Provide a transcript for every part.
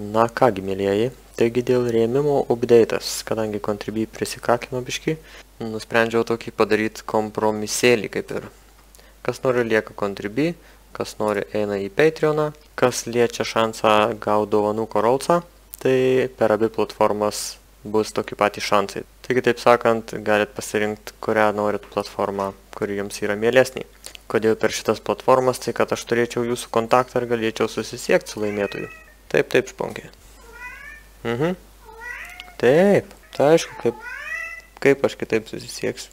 Na kągi, mėlyjeji, taigi dėl rėmimo update'as, kadangi Contribi prisikakino biškį, nusprendžiau tokį padaryti kompromisėlį kaip ir. Kas nori lieka Contribi, kas nori eina į Patreoną, kas liečia šansą gauti dovanų korolcą, tai per abi platformas bus tokie patys šansai. Taigi taip sakant, galit pasirinkti, kurią norit platformą, kuri jums yra mielesnė. Kodėl per šitas platformas, tai kad aš turėčiau jūsų kontaktą ir galėčiau susisiekti su laimėtoju. Taip, taip, špongiai. Mhm. Taip, tai aišku, kaip aš kitaip susisieksiu.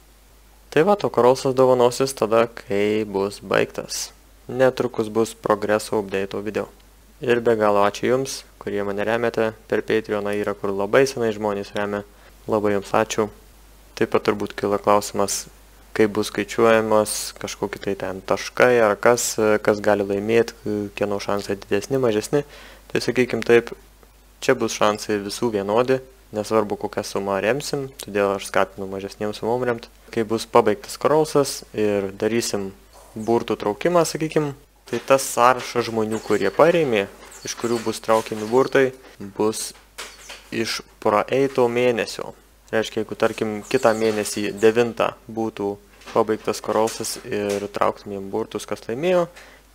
Tai va, to korolsas dovanosis tada, kai bus baigtas. Netrukus bus progreso update'o video. Ir be galo ačiū jums, kurie mane remiate. Per Patreoną yra, kur labai senai žmonės remia. Labai jums ačiū. Taip pat turbūt kila klausimas, kaip bus skaičiuojamas kažkokie tai ten taškai ar kas gali laimėti, kieno šansai didesni, mažesni. Tai sakykim taip, čia bus šansai visų vienodi, nesvarbu kokią sumą remsim, todėl aš skatinu mažesniems sumom remti. Kai bus pabaigtas korolsas ir darysim burtų traukimą, sakykim, tai tas sąrašas žmonių, kurie parėmė, iš kurių bus traukiami burtai, bus iš praeito mėnesio. Reiškia, jeigu tarkim kitą mėnesį 9 būtų pabaigtas korolsas ir trauktumėm burtus, kas laimėjo,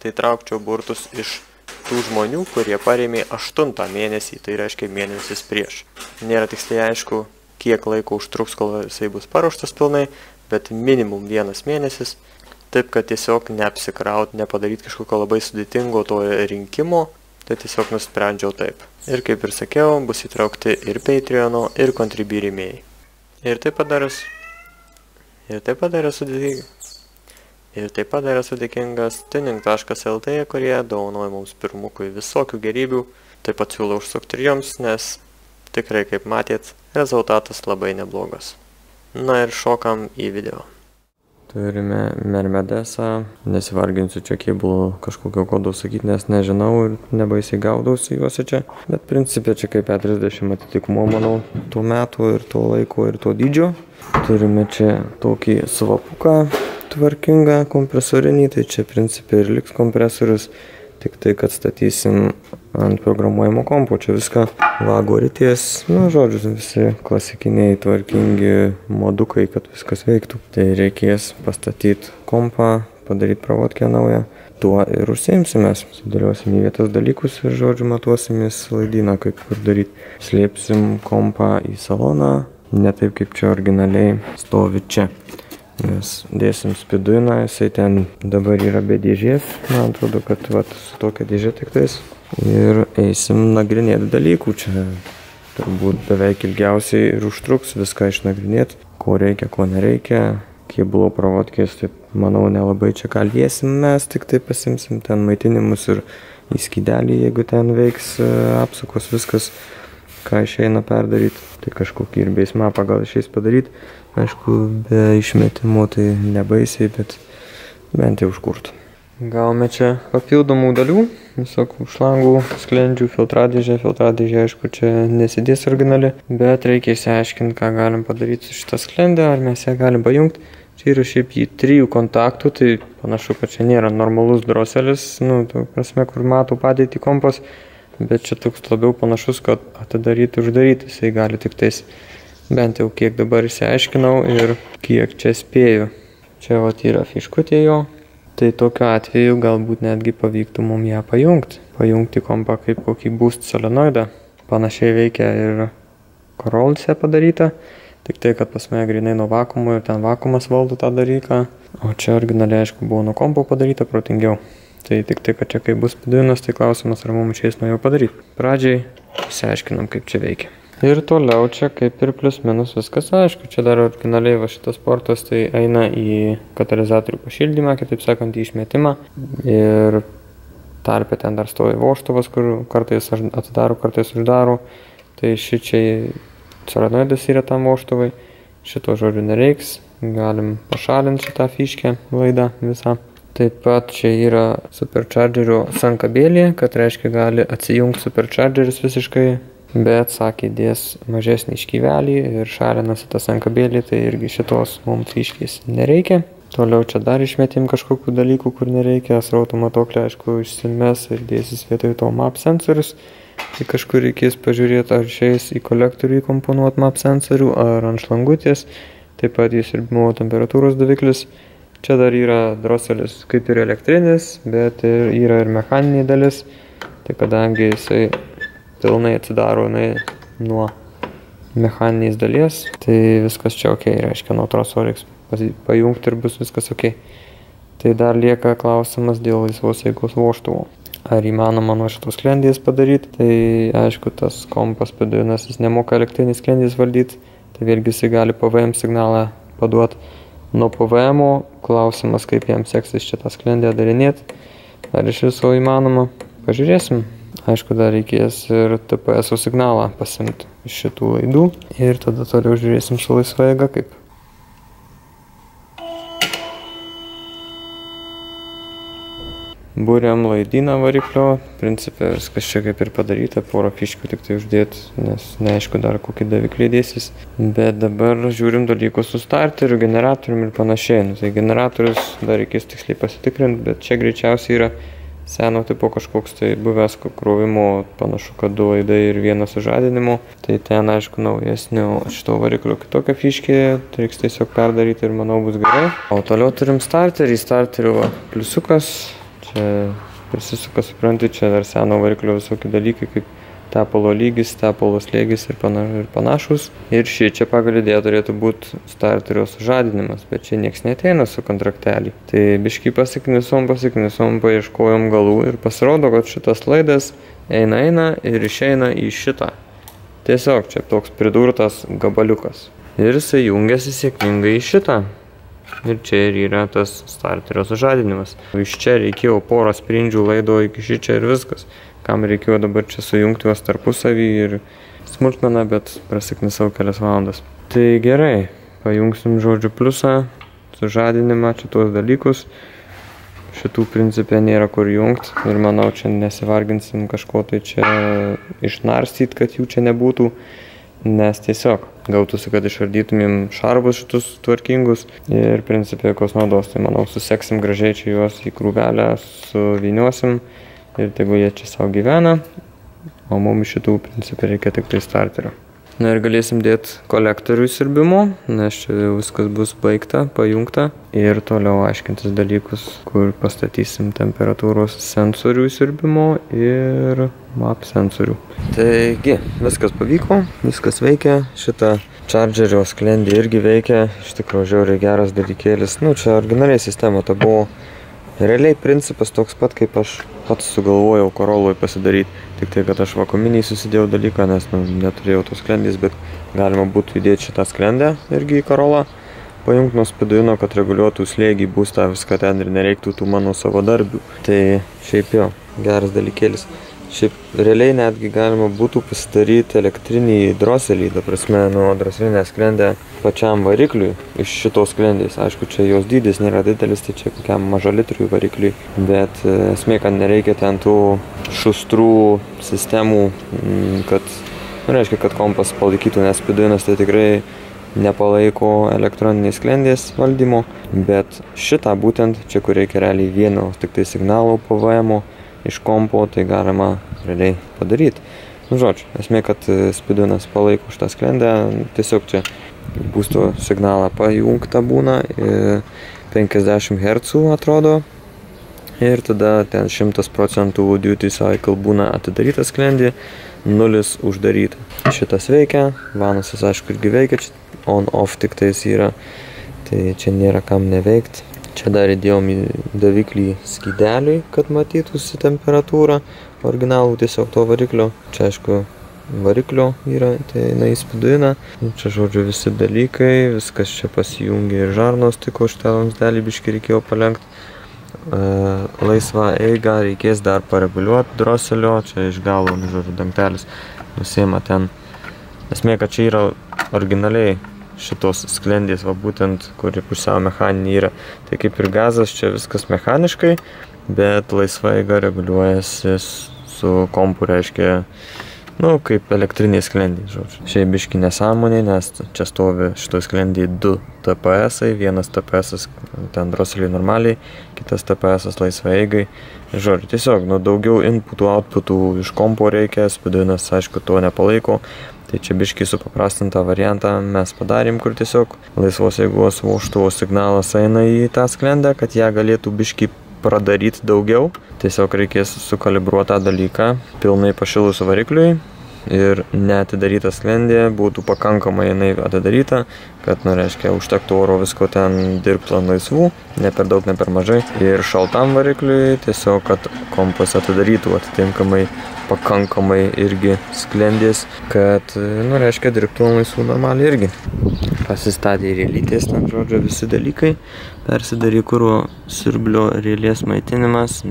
tai traukčiau burtus iš tų žmonių, kurie parėmė 8 mėnesį, tai reiškia mėnesis prieš. Nėra tiksliai aišku, kiek laiko užtruks, kol jisai bus paruoštas pilnai, bet minimum 1 mėnesis, taip kad tiesiog neapsikraut, nepadaryti kažkokio labai sudėtingo to rinkimo, tai tiesiog nusprendžiau taip. Ir kaip ir sakiau, bus įtraukti ir Patreono, ir Contribi rėmėjai. Ir taip pat esu dėkingas tuning.lt, kurie dovanoja mums pirmukui visokių gerybių. Taip pat siūlau užsukti ir joms, nes tikrai, kaip matėt, rezultatas labai neblogas. Na ir šokam į video. Turime Mercedesą, nesivarginsiu čia kėbulų kažkokio kodų sakyti, nes nežinau ir nebaisiai gaudausi juose čia. Bet principė čia kaip 30 atitikmuo, manau, tuo metu ir tuo laiko ir tuo dydžio. Turime čia tokį svapuką tvarkingą kompresorinį, tai čia principai ir liks kompresorius, tik tai, kad statysim ant programuojimo kompo, čia viską lago ryties, nu, žodžius, visi klasikiniai tvarkingi modukai, kad viskas veiktų. Tai reikės pastatyti kompą, padaryti pravodkę naują, tuo ir užsiimsimės, sudėliosim į vietas dalykus ir, žodžiu, matuosimės laidyną, kaip kur daryti. Slėpsim kompą į saloną, ne taip kaip čia originaliai stovi čia. Mes dėsim Speeduiną, jisai ten dabar yra be dėžės, man atrodo, kad vat, su tokia dėžė tik tais. Ir eisim nagrinėti dalykų, čia turbūt beveik ilgiausiai ir užtruks viską išnagrinėti, ko reikia, ko nereikia. Kėbulo pravodkės, taip manau, nelabai čia kalbėsim, mes tik tai pasimsim ten maitinimus ir į skydelį, jeigu ten veiks apsukos viskas, ką išeina perdaryti, tai kažkokį ir beis mapą gal išeis padaryti. Aišku, be išmetimo tai nebaisiai, bet bent jau užkurtų. Gavome čia papildomų dalių, visokų šlangų, sklendžių, filtradėžė, aišku, čia nesidės originali, bet reikia išsiaiškinti, ką galim padaryti su šitą sklendę, ar mes ją galim pajungti. Čia yra šiaip į 3 kontaktų, tai panašu, kad čia nėra normalus droselis, nu, to prasme, kur matau padėti kompos, bet čia toks labiau panašus, kad atidaryti, uždaryti, jisai gali tik tais. Bent jau kiek dabar išsiaiškinau ir kiek čia spėju. Čia vat yra fiškutė jo. Tai tokiu atveju galbūt netgi pavyktų mum ją pajungti. Pajungti kompą kaip kokį boost solenoidą. Panašiai veikia ir korolse padaryta. Tik tai, kad pas mane grinai nuo vakumo ir ten vakumas valdo tą dalyką. O čia originaliai, aišku, buvo nuo kompo padaryta protingiau. Tai tik tai, kad čia kaip bus Speeduinas, tai klausimas, ar mums išeis nuo jo padaryti. Pradžiai išsiaiškinam, kaip čia veikia. Ir toliau čia kaip ir plius minus viskas, aišku, čia dar originaliai va šitas portas, tai eina į katalizatorių pašildymą, kitaip sakant, į išmetimą. Ir tarpė ten dar stovi voštuvas, kur kartais atidaro, kartais uždaro. Tai šičiai solenoidas yra tam voštuvai, šito žodžiu nereiks, galim pašalinti šitą fiškę laidą visą. Taip pat čia yra superchargerio sankabėlė, kad reiškia gali atsijungti superchargeris visiškai. Bet, sakė, dės mažesnį iškyvelį ir šalinasi tas ankabėlį, tai irgi šitos mums iškys nereikia. Toliau čia dar išmetim kažkokių dalykų, kur nereikia. Srautų matuoklį, aišku, išsimes ir dėsis vietoj to MAP sensorius. Tai kažkur reikės pažiūrėti, ar šiais į kolektorių įkomponuot MAP sensorių, ar ant šlangutės. Taip pat jis ir buvo temperatūros daviklis. Čia dar yra droselis kaip ir elektrinis, bet ir yra ir mechaniniai dalis. Tai kadangi jisai pilnai atsidaro nuo mechaniniais dalies, tai viskas čia ok, reiškia nuo troso reiks pajungti ir bus viskas ok. Tai dar lieka klausimas dėl laisvos eigos vožtuvo. Ar įmanoma nuo šitos sklendės padaryti, tai aišku, tas kompas Speeduinas, jis nemoka elektrinės sklendės valdyti, tai vėlgi jis gali PVM signalą paduoti nuo PVM, klausimas, kaip jam seksis šitą sklendę darinėti, ar iš viso įmanoma, pažiūrėsim. Aišku, dar reikės ir TPS signalą pasimti iš šitų laidų ir tada toliau žiūrėsim su laisva eiga kaip. Būriam laidyną variklio, principė viskas čia kaip ir padaryta, porą fiškių tik tai uždėt, nes neaišku dar kokį daviklį dėsis. Bet dabar žiūrim dalykus su starteriu, generatorium ir panašiai. Nu, tai generatorius dar reikės tiksliai pasitikrinti, bet čia greičiausiai yra seno tipo kažkoks tai buvęs krovimo, panašu, kad 2 laidai ir 1 sužadinimo. Tai ten aišku naujesnio šito variklio kitokią fiškį, reiks tiesiog perdaryti ir manau bus gerai. O toliau turim starterį, starterių pliusiukas. Prisisuka, supranti, čia dar seno variklio visokių dalykų, kaip tepalo lygis, tepalo slėgis ir panašus. Ir šį čia pagal idėją turėtų būti starterio sužadinimas, bet čia nieks neteina su kontraktelį. Tai biškai pasiknisom, paieškojom galų ir pasirodo, kad šitas laidas eina ir išeina į šitą. Tiesiog čia toks pridurtas gabaliukas. Ir jisai jungiasi sėkmingai į šitą. Ir čia ir yra tas starterio sužadinimas. Iš čia reikėjo porą sprindžių laido iki šičia ir viskas. Kam reikėjo dabar čia sujungti juos tarpusavį ir smulkmeną, bet prasiknisau kelias valandas. Tai gerai, pajungsim žodžiu pliusą, sužadinimą, šitos dalykus. Šitų principė nėra kur jungti ir manau čia nesivarginsim kažko tai čia išnarstyt, kad jų čia nebūtų. Nes tiesiog gautųsi, kad išardytumėm šarvus šitus tvarkingus ir principė jokios naudos. Tai manau, suseksim gražiai čia juos į krūvelę, suvyniosim ir tegu jie čia savo gyvena, o mums šitų principė reikia tik tai starterio. Na ir galėsim dėti kolektorių įsirbimo, nes čia viskas bus baigta, pajungta. Ir toliau aiškintis dalykus, kur pastatysim temperatūros sensorių įsirbimo ir MAP sensorių. Taigi, viskas pavyko, viskas veikia, šitą čardžerio sklendį irgi veikia, iš tikrųjų žiauriai geras dalykėlis. Nu, čia originaliai sistema, ta buvo realiai principas toks pat, kaip aš pats sugalvojau Koroloj pasidaryti. Tik tai, kad aš vakuminiai susidėjau dalyką, nes nu, neturėjau tos sklendės, bet galima būtų įdėti šitą sklendę irgi į Korolą, pajungti nuo Speeduino, kad reguliuotų slėgį, būstą, viską ten ir nereiktų tų mano savo darbių. Tai šiaip jo, geras dalykėlis. Šiaip realiai netgi galima būtų pasidaryti elektrinį droselį, ta prasme, nuo droselinę sklendę pačiam varikliui iš šitos sklendės. Aišku, čia jos dydis nėra didelis, tai čia kokiam mažalitriui varikliui, bet esmė, kad nereikia ten tų šustrų sistemų, kad, nu, reiškia, kad kompas palaikytų, nes Speeduinas tai tikrai nepalaiko elektroniniai sklendės valdymo, bet šitą būtent, čia kur reikia realiai vieno tik tai signalo PVM-o, iš kompo, tai galima realiai padaryti. Nu, žodžiu, esmė, kad Speeduinas palaiko šitą sklendę, tiesiog čia būsto signalą pajungta būna, 50 Hz atrodo, ir tada ten 100% duty cycle būna atidaryta sklendė, 0 uždaryta. Šitas veikia, vanasas aišku irgi veikia, on-off tik tais yra, tai čia nėra kam neveikti. Čia dar įdėjom į daviklį skydeliui, kad matytųsi temperatūrą originalų tiesiog to variklio. Čia aišku variklio yra, tai jinai Speeduiną. Čia žodžiu visi dalykai, viskas čia pasijungia ir žarnos tiko, šitą vamzdelį biškį reikėjo palenkti. Laisvą eigą reikės dar pareguliuoti droselio, čia iš galo, žodžiu, dangtelis nusiema ten. Esmė, kad čia yra originaliai šitos sklendės, va būtent, kuri pusiau mechaninį yra. Tai kaip ir gazas, čia viskas mechaniškai, bet laisva eiga reguliuojasi su kompu, reiškia, nu, kaip elektriniai sklendiai, žodžiu. Šiaip biški nesąmonė, nes čia stovi šitoj sklendiai 2 TPS-ai, vienas TPS-as ten droselį normaliai, kitas TPS-as laisva eigai Žodžiu, tiesiog nu, daugiau inputų, outputų iš kompo reikia, Speeduinas aišku to nepalaiko. Tai čia biškiai supaprastintą variantą mes padarėm, kur tiesiog laisvos eigos vožtuvo signalas eina į tą sklendę, kad ją galėtų biškiai pradaryti daugiau. Tiesiog reikės sukalibruoti tą dalyką pilnai pašilus varikliui ir neatidaryta sklendė būtų pakankamai jinai atidaryta, kad, nu, reiškia, užtektų oro visko ten dirbti ant laisvų, ne per daug, ne per mažai. Ir šaltam varikliui tiesiog, kad kompas atidarytų atitinkamai pakankamai irgi sklendės, kad, nu, reiškia, dirbtų ant laisvų normaliai irgi. Pasistatė rėlytės, ten, žodžio, visi dalykai. Persidarė kuro siurblio rėlės maitinimas,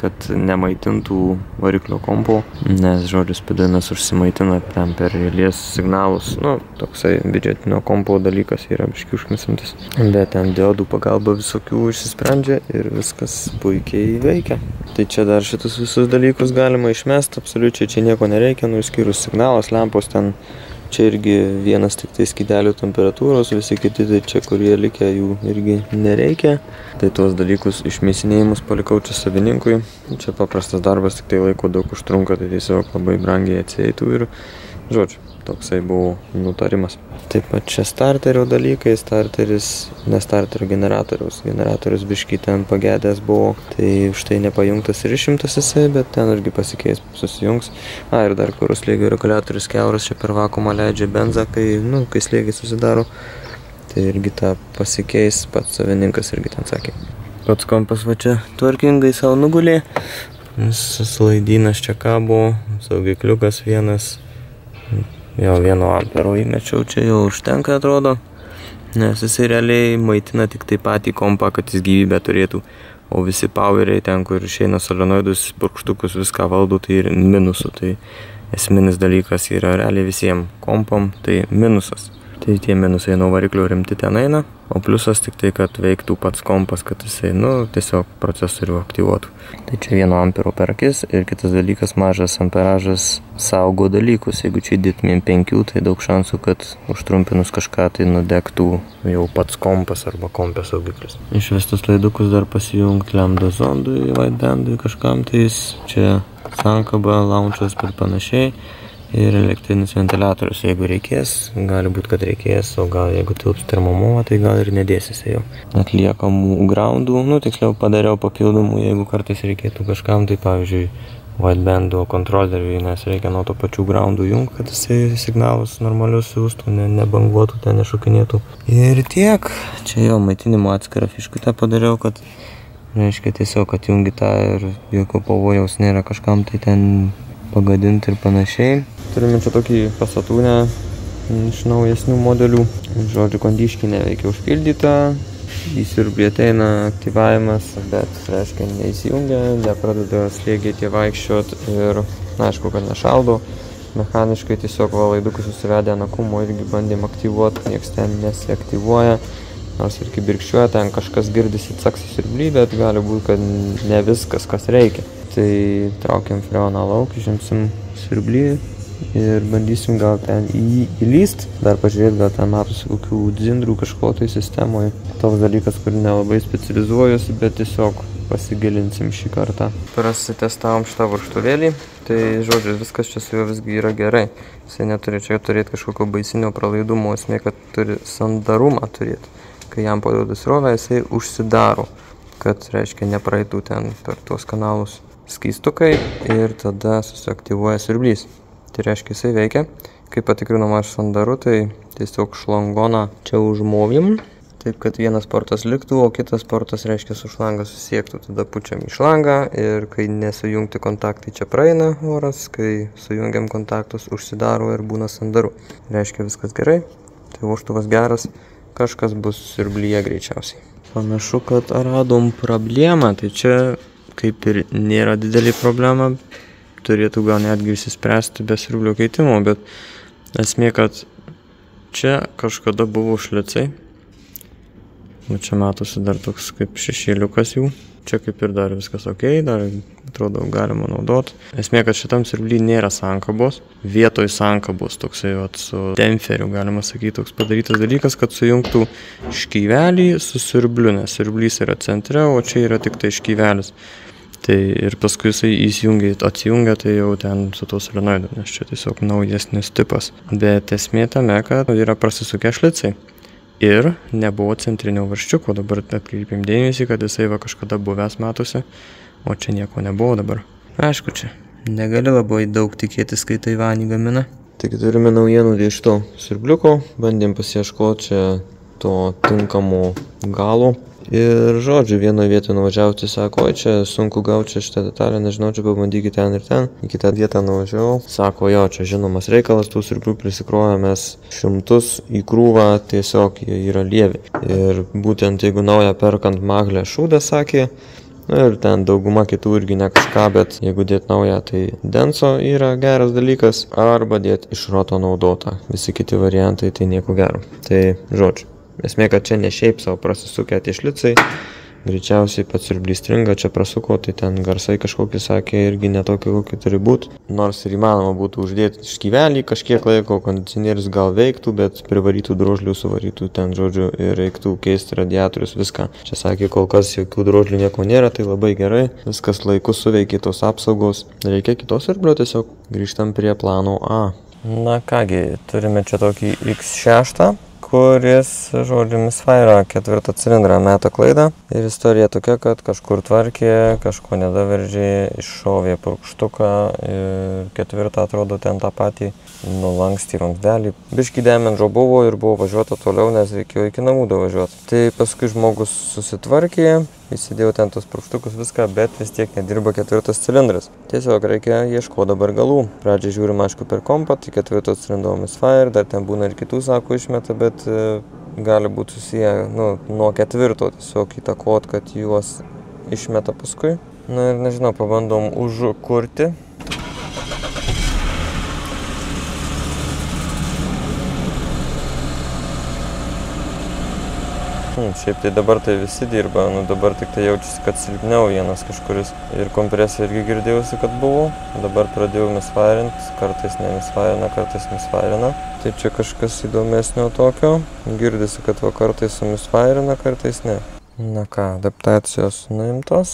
kad nemaitintų variklio kompo, nes, žodžiu, Speeduinas užsimaitina ten per rėlės signalus. Nu, toksai biudžetinio kompo dalykas yra biškiai užmisintis. Bet ten diodų pagalba visokių išsisprendžia ir viskas puikiai veikia. Tai čia dar šitus visus dalykus galima išmesti, absoliučiai čia nieko nereikia, nu, išskyrus signalas, lempos ten. Čia irgi vienas tik tai skydelių temperatūros, visi kiti tai čia, kurie likę, jų irgi nereikia. Tai tuos dalykus išmėsinėjimus palikau čia savininkui. Čia paprastas darbas, tik tai laiko daug užtrunka, tai tiesiog labai brangiai atsieitų ir, žodžiu, toksai buvo nutarimas. Taip pat čia starterio dalykai, starteris, ne starterio generatoriaus. Generatorius biškį ten pagedęs buvo, tai štai nepajungtas ir išimtas jisai, bet ten irgi pasikeis, susijungs. A, ir dar kurus lygio reguliatorius keuras čia per vakumą leidžia benzą, kai, nu, kai slėgiai susidaro, tai irgi tą pasikeis, pats savininkas irgi ten sakė. Pats kompas va čia tvarkingai savo nugulė, visas laidynas čia kabo, saugikliukas vienas, jau 1 ampero įmečiau, čia jau užtenka atrodo, nes jisai realiai maitina tik tai patį kompą, kad jis gyvybę turėtų. O visi poweriai ten, kur išeina solenoidus, purkštukus, viską valdo, tai ir minusų. Tai esminis dalykas yra realiai visiem kompom, tai minusas. Tai tie minusai nuo variklių rimti ten eina, o pliusas tik tai, kad veiktų pats kompas, kad jisai, nu, tiesiog procesorių aktyvuotų. Tai čia 1 ampero per akis ir kitas dalykas, mažas amperažas saugo dalykus. Jeigu čia didintumėm 5, tai daug šansų, kad užtrumpinus kažką tai nudegtų jau pats kompas arba kompės saugiklis. Išvestus laidukus dar pasijungt lambda zondui, vaidendui, kažkam tais. Čia sankaba, launčas ir panašiai. Ir elektrinis ventiliatorius, jeigu reikės, gali būti, kad reikės, o gal jeigu tilps termomuo, tai gal ir nedėsis jau. Atliekamų groundų, nu, tiksliau padariau papildomų, jeigu kartais reikėtų kažkam, tai pavyzdžiui, widebando kontroleriui, nes reikia nuo to pačių groundų jungt, kad jisai signalus normalius siūstų, nebanguotų, ten nešukinėtų. Ir tiek, čia jo maitinimo atskirą fiškutę padariau, kad reiškia tiesiog, kad jungi tą ir jokio pavojaus nėra kažkam, tai ten pagadinti ir panašiai. Turime čia tokį pasatūnę iš naujesnių modelių. Žodžiu, kondiškį neveikia užpildyta. Įsiurblį ateina aktyvavimas, bet, reiškia, neįsijungia, nepradeda slėgiai tie vaikščiot ir, na, aišku, kad nešaldo. Mechaniškai tiesiog laidukus susivedę nakumo irgi bandėm aktyvuoti, nieks ten nesiaktyvuoja. Nors ir kibirkščiuoja, ten kažkas girdisi caks įsiurblį, bet gali būti, kad ne viskas, kas reikia. Tai traukiam freoną lauk, žimsim siurblį ir bandysim gal ten į jį įlyst. Dar pažiūrėt, gal ten matosi kokių dzindrų kažko tai sistemoje. Toks dalykas, kur nelabai specializuojuosi, bet tiesiog pasigilinsim šį kartą. Prasitestavom šitą varštuvėlį, tai, žodžiu, viskas čia su juo visgi yra gerai. Jisai neturi čia turėti kažkokio baisinio pralaidumo, esmė, kad turi sandarumą turėti. Kai jam paduoda srovę, jisai užsidaro, kad, reiškia, nepraeitų ten per tuos kanalus skystukai ir tada susiaktyvuoja siurblys. Tai reiškia, jisai veikia. Kai patikrinom aš sandaru, tai tiesiog šlangoną čia užmovim, taip kad vienas portas liktų, o kitas portas, reiškia, su šlanga susiektų. Tada pučiam į šlangą ir kai nesujungti kontaktai, čia praeina oras, kai sujungiam kontaktus, užsidaro ir būna sandaru. Reiškia, viskas gerai, tai vožtuvas geras, kažkas bus siurblyje greičiausiai. Panašu, kad radom problemą, tai čia kaip ir nėra didelį problemą, turėtų gal netgi išsispręsti be siurblio keitimo, bet esmė, kad čia kažkada buvo šlicai. Nu, čia matosi dar toks kaip šešėliukas jų. Čia kaip ir dar viskas ok, dar atrodo galima naudoti. Esmė, kad šitam siurblį nėra sankabos. Vietoj sankabos toksai vat, su demferiu, galima sakyti, toks padarytas dalykas, kad sujungtų škyvelį su siurbliu, nes siurblys yra centre, o čia yra tik tai škyvelis. Tai ir paskui jisai įsijungia, atsijungia, tai jau ten su tuo solenoidu, nes čia tiesiog naujesnis tipas. Bet esmė tame, kad yra prasisukę šlicai. Ir nebuvo centrinio varščiuko, dabar atkreipim dėmesį, kad jisai va kažkada buvęs matosi, o čia nieko nebuvo dabar. Aišku, čia negali labai daug tikėtis, kai Taivanį gamina. Taigi turime naujienų iš to siurbliuko, bandėm pasieškoti čia to tinkamo galo. Ir žodžiu, vienoje vietoje nuvažiauti sako, oi čia sunku gauti šitą detalę, nežinau, čia pabandykit ten ir ten. Į kitą vietą nuvažiavau, sako, jo, čia žinomas reikalas, tų siurblių prisikruojame šimtus į krūvą, tiesiog jie yra lievi. Ir būtent jeigu naują perkant maglę šūdą, sakė, ir ten dauguma kitų irgi ne kažką, bet jeigu dėt naują, tai Denso yra geras dalykas, arba dėt iš roto naudotą, visi kiti variantai tai nieko gero. Tai žodžiu. Esmė, kad čia ne šiaip savo prasisukę tie šlicai, greičiausiai pats siurblys stringa, čia prasuko, tai ten garsai kažkokį sakė irgi netokį, kokį turi būti. Nors ir įmanoma būtų uždėti škyvelį, kažkiek laiko kondicionierius gal veiktų, bet privarytų drožlių, suvarytų ten, žodžiu, ir reiktų keisti radiatorius, viską. Čia sakė, kol kas jokių drožlių nieko nėra, tai labai gerai, viskas laiku suveikia tos apsaugos. Reikia kitos siurblio, tiesiog grįžtam prie plano A. Na kągi, turime čia tokį X6, kuris, žodžiumis, vaira ketvirtą cilindrą metą klaidą. Ir istorija tokia, kad kažkur tvarkė, kažko nedaveržė, iššovė purkštuką ir ketvirtą, atrodo, ten tą patį nulankstį vamzdelį. Biškį demenžo buvo ir buvo važiuota toliau, nes reikėjo iki namų davažiuoti. Tai paskui žmogus susitvarkė, įsidėjau ten tos purkštukus viską, bet vis tiek nedirba ketvirtas cilindras. Tiesiog reikia ieškoti dabar galų. Pradžiai žiūrim, aišku, per kompą, tai ketvirto cilindomis vaira, dar ten būna ir kitų, sako, išmeta, bet gali būti susiję, nu, nuo ketvirto tiesiog įtakot, kad juos išmeta paskui. Na ir nežinau, pabandom užkurti. Šiaip tai dabar tai visi dirba, nu dabar tik tai jaučiasi, kad silpniau vienas kažkuris. Ir kompresija irgi girdėjusi, kad buvo. Dabar pradėjau misvairint, kartais nemisvairina, kartais misvairina. Tai čia kažkas įdomesnio tokio. Girdisi, kad va kartais sumisvairina, kartais ne. Na ką, adaptacijos nuimtos.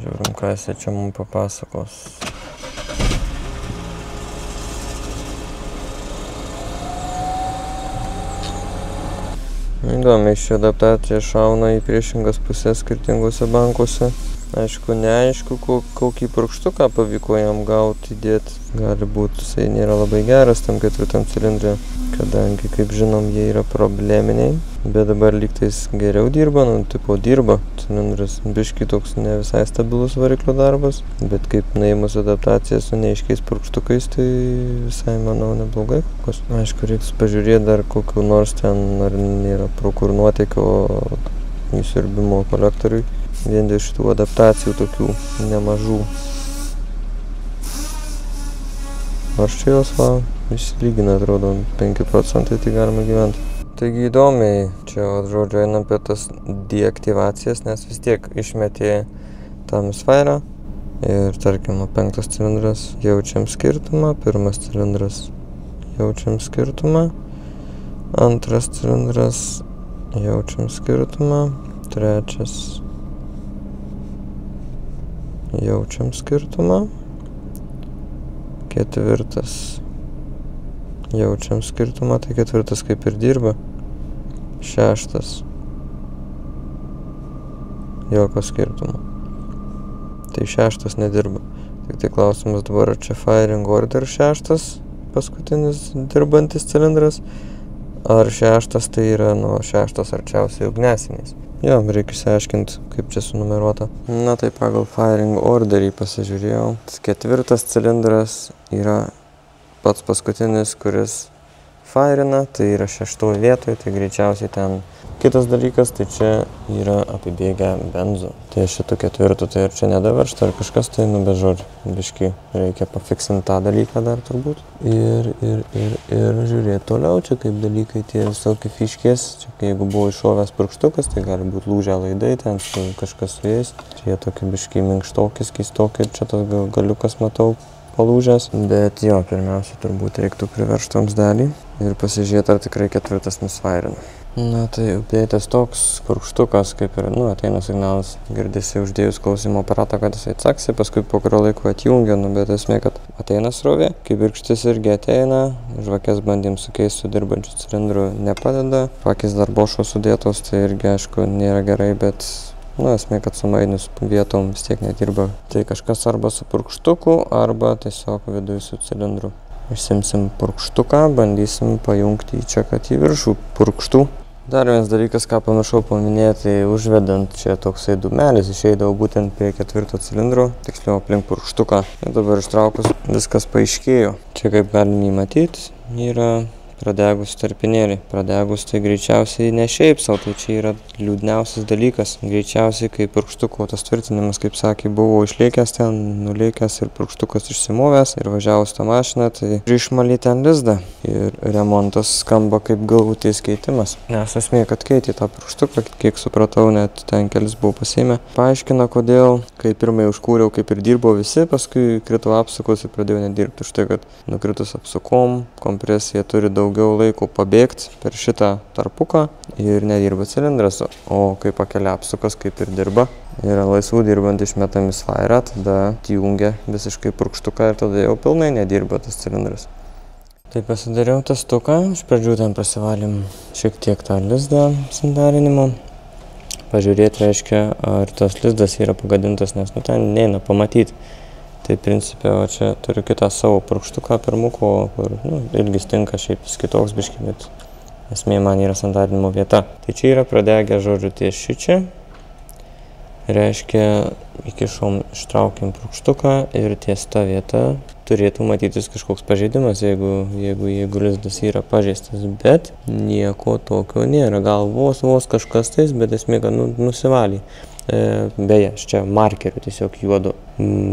Žiūrim, ką jis čia mums papasakos. Įdomiai, ši adaptacija šauna į priešingas pusės skirtingose bankuose. Aišku, neaišku, kokį purkštuką pavyko jam gauti įdėti. Gali būti, jisai nėra labai geras tam ketvirtam cilindrė, kadangi, kaip žinom, jie yra probleminiai. Bet dabar lygtais geriau dirba, nu, tipo dirba. Cilindras biškį toks ne visai stabilus variklio darbas, bet kaip naimus adaptacija su neaiškiais purkštukais, tai visai, manau, neblogai kokios. Aišku, reiks pažiūrėti dar kokiu nors ten, ar nėra pro kur nuotėkio įsiurbimo kolektoriui. Vien dėl šitų adaptacijų tokių nemažų. Nors čia jos, va, išsilygina, atrodo, 5 procentai, tai galima gyventi. Taigi įdomiai, čia, žodžiu, einam apie tas deaktyvacijas, nes vis tiek išmetė tą misvairą. Ir, tarkim, 5 cilindras jaučiam skirtumą, 1 cilindras jaučiam skirtumą, 2 cilindras jaučiam skirtumą, 3 jaučiam skirtumą, 4 jaučiam skirtumą, tai 4 kaip ir dirba, 6 jokio skirtumo, tai 6 nedirba. Tik tai klausimas dabar, ar čia firing order 6 paskutinis dirbantis cilindras, ar 6 tai yra nuo 6 arčiausiai ugniasiniais. Jo, reikia išsiaiškinti, kaip čia sunumeruota. Na tai pagal firing orderį pasižiūrėjau. 4 cilindras yra pats paskutinis, kuris firina, tai yra 6 vietoje, tai greičiausiai ten. Kitas dalykas, tai čia yra apibėgę benzo. Tai šitų 4, tai ar čia nedaveršta, ar kažkas, tai nu be žodžių. Biškį reikia pafiksinti tą dalyką dar turbūt. Ir žiūrėti toliau, čia kaip dalykai tie visokie fiškės. Čia jeigu buvo iššovęs purkštukas, tai gali būti lūžę laidai, ten kažkas su jais. Čia jie tokie biškį minkštokis, keistokis, ir čia tas galiukas, matau, palūžęs. Bet jo, pirmiausia turbūt reiktų priveršti vamzdelį ir pasižiūrėti, ar tikrai ketvirtas misvairina. Na tai update toks kurkštukas, kaip ir, nu, ateina signalas, girdisi uždėjus klausimo aparatą, kad jisai atsaksi, paskui po kurio laiko atjungia, nu, bet esmė, kad ateina srovė, kaip irkštis irgi ateina, žvakės bandėm sukeisti su dirbančiu cilindru, nepadeda, pakis darbošo sudėtos, tai irgi, aišku, nėra gerai, bet... Na, esmė, kad sumainius vietom vis tiek nedirba. Tai kažkas arba su purkštuku, arba tiesiog viduj su cilindru. Išsimsim purkštuką, bandysim pajungti į čia, kad į viršų purkštų. Dar vienas dalykas, ką pamiršau paminėti, užvedant čia toksai dūmelis, išeidavo būtent prie ketvirto cilindro, tiksliau aplink purkštuką. Ir dabar ištraukus viskas paaiškėjo. Čia kaip galim jį matyti, yra... pradegus tarpinėlį. Pradegus tai greičiausiai ne šiaip sau, tai čia yra liūdniausias dalykas. Greičiausiai, kai purkštuko tas tvirtinimas, kaip sakė, buvo išlėkęs ten, nulėkęs ir purkštukas išsimovęs ir važiavus tą mašiną, tai išmalė ten lizdą. Ir remontas skamba kaip galvutės keitimas. Nes esmė, kad keitė tą purkštuką, kiek supratau, net ten kelis buvo pasiėmę. Paaiškina, kodėl, kai pirmai užkūriau, kaip ir dirbo visi, paskui krito apsukos ir pradėjau nedirbti. Už tai, kad nukritus apsukom, kompresija turi daug daugiau laiko pabėgti per šitą tarpuką ir nedirba cilindras, o kai pakelia apsukas, kaip ir dirba, yra laisvų dirbant išmetami svairą, tada įjungia visiškai purkštuką ir tada jau pilnai nedirba tas cilindras. Tai pasidariau testuką, iš pradžių ten pasivalėm šiek tiek tą lizdą sandarinimo, pažiūrėti reiškia, ar tas lizdas yra pagadintas, nes nu ten neina pamatyti. Tai principė, o čia turiu kitą savo purkštuką pirmuko, kur, nu, ilgis tinka šiaip kitoks biškį, bet esmė man yra sandarinimo vieta. Tai čia yra pradegę, žodžiu, ties šičia. Reiškia, įkišom, ištraukim purkštuką ir ties ta vieta turėtų matytis kažkoks pažeidimas, jeigu lizdas yra pažeistas, bet nieko tokio nėra. Gal vos kažkas tais, bet esmė, kad nusivalė. Beje, aš čia markeriu tiesiog juodu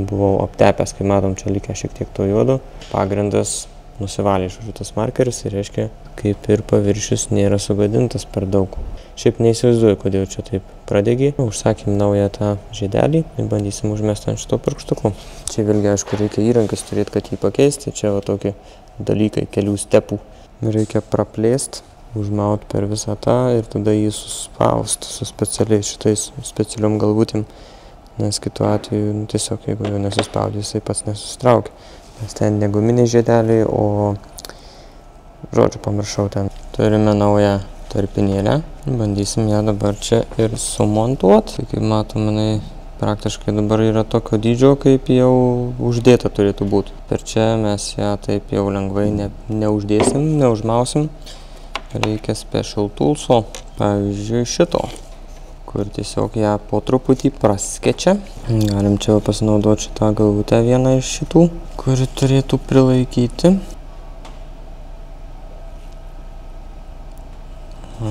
buvau aptepęs, kai matom, čia likę šiek tiek to juodo. Pagrindas nusivalė iš šitas markeris ir reiškia, kaip ir paviršius nėra sugadintas per daug. Šiaip neįsivaizduoju, kodėl čia taip pradegė. Užsakym naują tą žiedelį ir bandysim užmesti ant šito purkštuko. Čia vėlgi, aišku, reikia įrankis turėti, kad jį pakeisti. Čia va tokie dalykai, kelių stepų. Reikia praplėsti, užmauti per visą tą ir tada jį suspausti su specialiais šitais specialiom galvutėm, nes kitu atveju, nu, tiesiog jeigu jau nesuspaudė, jisai pats nesustraukia, nes ten ne guminiai žiedeliai, o žodžiu, pamiršau ten. Turime naują tarpinėlę, bandysim ją dabar čia ir sumontuoti. Kaip matom, jinai praktiškai dabar yra tokio dydžio, kaip jau uždėta turėtų būti. Per čia mes ją taip jau lengvai neuždėsim, neužmausim. Reikia special toolso, pavyzdžiui šito, kur tiesiog ją po truputį praskečia. Galim čia pasinaudoti šitą galvutę vieną iš šitų, kuri turėtų prilaikyti.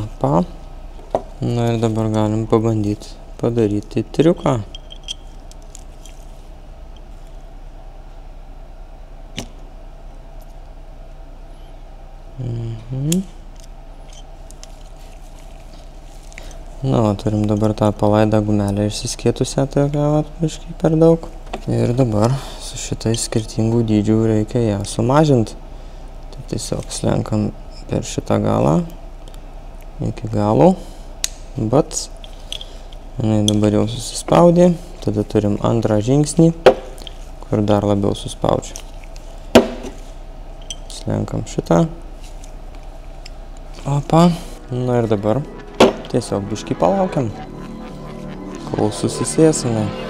Opa. Na ir dabar galim pabandyti padaryti triuką. Na, turim dabar tą palaidą gumelę išsiskėtusią, tai kažkaip per daug. Ir dabar su šitais skirtingų dydžių reikia ją sumažinti. Tai tiesiog slenkam per šitą galą iki galo. Bet jinai dabar jau susispaudė. Tada turim antrą žingsnį, kur dar labiau suspaudžiu. Slenkam šitą. Opa. Na ir dabar tiesiog biškį palaukiam, kol susisėsime.